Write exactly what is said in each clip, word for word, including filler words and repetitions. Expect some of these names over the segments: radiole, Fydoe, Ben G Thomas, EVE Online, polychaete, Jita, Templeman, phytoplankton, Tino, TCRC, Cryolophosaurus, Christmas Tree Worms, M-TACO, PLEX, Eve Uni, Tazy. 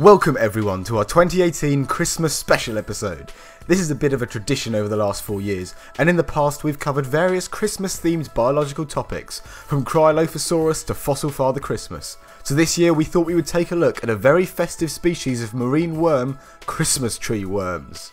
Welcome everyone to our twenty eighteen Christmas special episode. This is a bit of a tradition over the last four years, and in the past we've covered various Christmas themed biological topics, from Cryolophosaurus to fossil Father Christmas. So this year we thought we would take a look at a very festive species of marine worm, Christmas tree worms.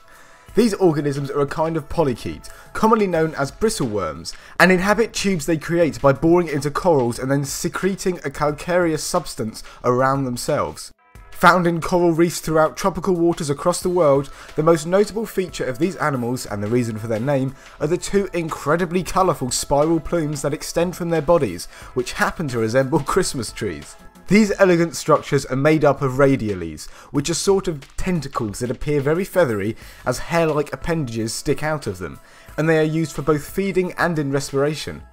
These organisms are a kind of polychaete, commonly known as bristleworms, and inhabit tubes they create by boring into corals and then secreting a calcareous substance around themselves. Found in coral reefs throughout tropical waters across the world, the most notable feature of these animals, and the reason for their name, are the two incredibly colourful spiral plumes that extend from their bodies, which happen to resemble Christmas trees. These elegant structures are made up of radioles, which are sort of tentacles that appear very feathery as hair-like appendages stick out of them, and they are used for both feeding and in respiration.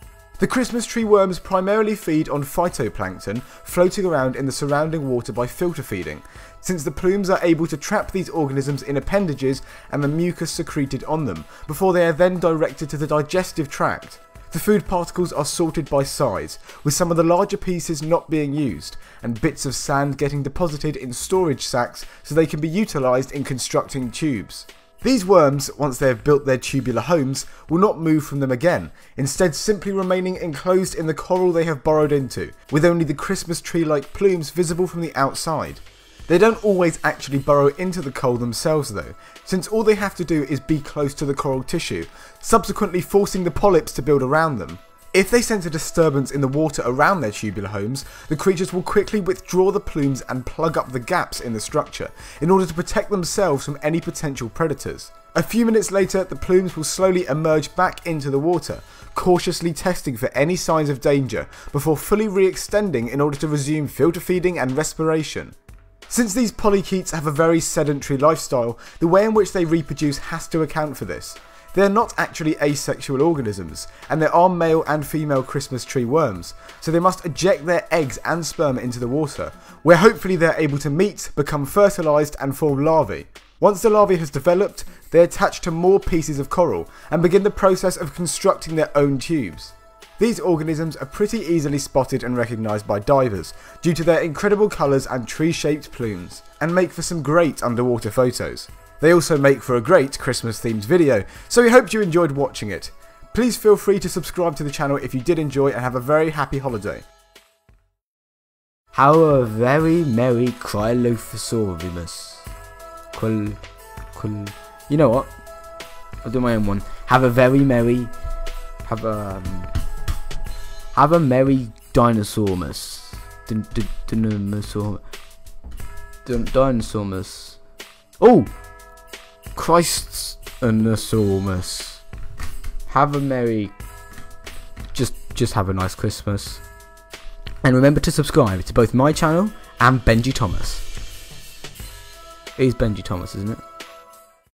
The Christmas tree worms primarily feed on phytoplankton floating around in the surrounding water by filter feeding, since the plumes are able to trap these organisms in appendages and the mucus secreted on them, before they are then directed to the digestive tract. The food particles are sorted by size, with some of the larger pieces not being used, and bits of sand getting deposited in storage sacks so they can be utilised in constructing tubes. These worms, once they have built their tubular homes, will not move from them again, instead simply remaining enclosed in the coral they have burrowed into, with only the Christmas tree-like plumes visible from the outside. They don't always actually burrow into the coral themselves though, since all they have to do is be close to the coral tissue, subsequently forcing the polyps to build around them. If they sense a disturbance in the water around their tubular homes, the creatures will quickly withdraw the plumes and plug up the gaps in the structure, in order to protect themselves from any potential predators. A few minutes later, the plumes will slowly emerge back into the water, cautiously testing for any signs of danger, before fully re-extending in order to resume filter feeding and respiration. Since these polychaetes have a very sedentary lifestyle, the way in which they reproduce has to account for this. They are not actually asexual organisms, and there are male and female Christmas tree worms, so they must eject their eggs and sperm into the water, where hopefully they are able to meet, become fertilised and form larvae. Once the larvae has developed, they attach to more pieces of coral, and begin the process of constructing their own tubes. These organisms are pretty easily spotted and recognised by divers, due to their incredible colours and tree-shaped plumes, and make for some great underwater photos. They also make for a great Christmas-themed video, so we hoped you enjoyed watching it. Please feel free to subscribe to the channel if you did enjoy, and have a very happy holiday. How a very merry Cryolophosaurus. Cryl, cryl. You know what? I'll do my own one. Have a very merry, have a, um, have a merry dinosaurus. Din, din, dinosaur, din, dinosaurus. Oh. Christ's enormous. Have a merry, just just have a nice Christmas, and remember to subscribe to both my channel and Ben G Thomas. It is Ben G Thomas, isn't it?